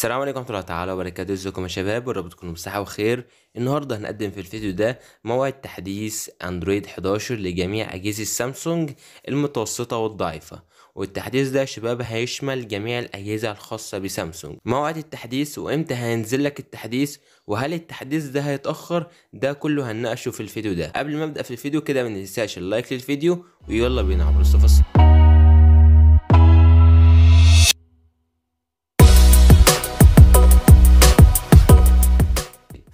السلام عليكم ورحمه الله تعالى وبركاته. ازيكم يا شباب؟ والرب تكونوا بصحه وخير. النهارده هنقدم في الفيديو ده موعد تحديث اندرويد 11 لجميع اجهزه سامسونج المتوسطه والضعيفه، والتحديث ده يا شباب هيشمل جميع الاجهزه الخاصه بسامسونج. موعد التحديث وامتى هينزل لك التحديث وهل التحديث ده هيتاخر، ده كله هنناقشه في الفيديو ده. قبل ما ابدا في الفيديو كده ما تنساش اللايك للفيديو، ويلا بينا على الصفحه.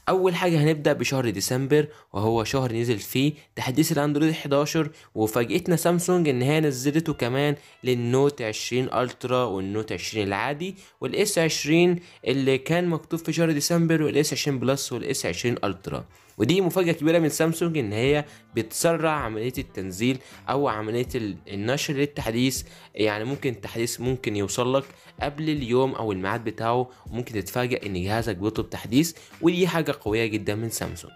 اول حاجه هنبدا بشهر ديسمبر، وهو شهر نزل فيه تحديث الاندرويد 11، وفاجئتنا سامسونج ان هي نزلته كمان للنوت 20 الترا والنوت 20 العادي والاس 20 اللي كان مكتوب في شهر ديسمبر والاس 20 بلس والاس 20 الترا. ودي مفاجاه كبيره من سامسونج ان هي بتسرع عمليه التنزيل او عمليه النشر للتحديث، يعني ممكن التحديث ممكن يوصل لك قبل اليوم او الميعاد بتاعه، وممكن تتفاجئ ان جهازك بيطلب تحديث، ودي حاجه قويه جدا من سامسونج.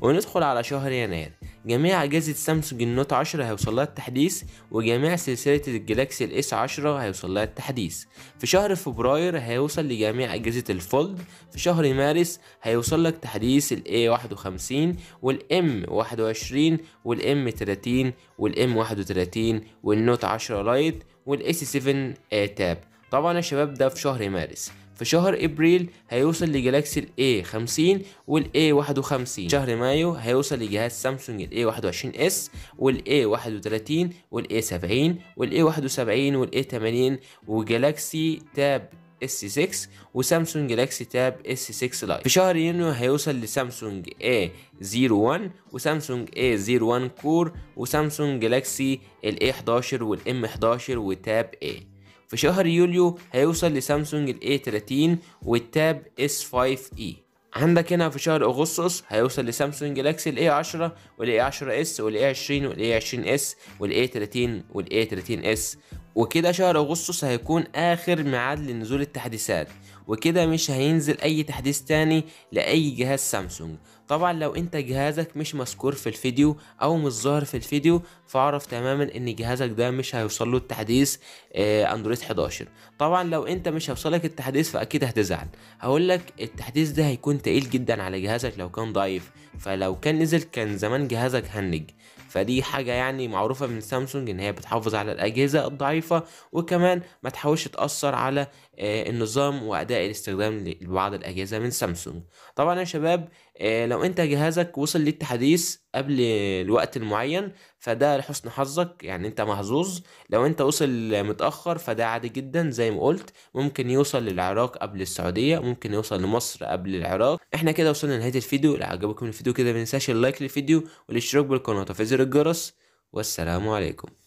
وندخل على شهر يناير، جميع اجهزه سامسونج النوت 10 هيوصل لها التحديث، وجميع سلسله الجلاكسي الاس 10 هيوصل لها التحديث. في شهر فبراير هيوصل لجميع اجهزه الفولد، في شهر مارس هيوصل لك تحديث A51 والM21 والM30 والM31 والنوت 10 لايت والS7 تاب. طبعا يا شباب ده في شهر مارس. في شهر ابريل هيوصل لجلاكسي ال A50 وال A51. شهر مايو هيوصل لجهاز سامسونج ال A21s وال A31 وال A70 وال A71 وال A80 وجلاكسي تاب S6 وسامسونج جلاكسي تاب S6 لايت. في شهر يونيو هيوصل لسامسونج A01 وسامسونج A01 كور وسامسونج جلاكسي ال A11 وال M11 وتاب A. في شهر يوليو هيوصل لسامسونج ال A30 والتاب S5e. عندك هنا في شهر اغسطس هيوصل لسامسونج جلاكسي ال A10 وال A10s وال A20 وال A20s وال A30 وال A30s. وكده شهر اغسطس هيكون اخر ميعاد لنزول التحديثات، وكده مش هينزل اي تحديث تاني لاي جهاز سامسونج. طبعا لو انت جهازك مش مذكور في الفيديو او مش ظاهر في الفيديو، فاعرف تماما ان جهازك ده مش هيوصل له التحديث اندرويد 11. طبعا لو انت مش هيوصلك التحديث فاكيد هتزعل، هقول لك التحديث ده هيكون تقيل جدا على جهازك لو كان ضعيف، فلو كان نزل كان زمان جهازك هنج. فدي حاجه يعني معروفه من سامسونج ان هي بتحافظ على الاجهزه الضعيفه، وكمان ما تحاولش تاثر على النظام واداء الاستخدام لبعض الاجهزه من سامسونج. طبعا يا شباب لو انت جهازك وصل للتحديث قبل الوقت المعين فده لحسن حظك، يعني انت محظوظ. لو انت وصل متاخر فده عادي جدا، زي ما قلت ممكن يوصل للعراق قبل السعوديه، ممكن يوصل لمصر قبل العراق. احنا كده وصلنا لنهايه الفيديو. لو عجبكم الفيديو كده ما تنساش اللايك للفيديو والاشتراك بالقناه وتفعيل زر الجرس، والسلام عليكم.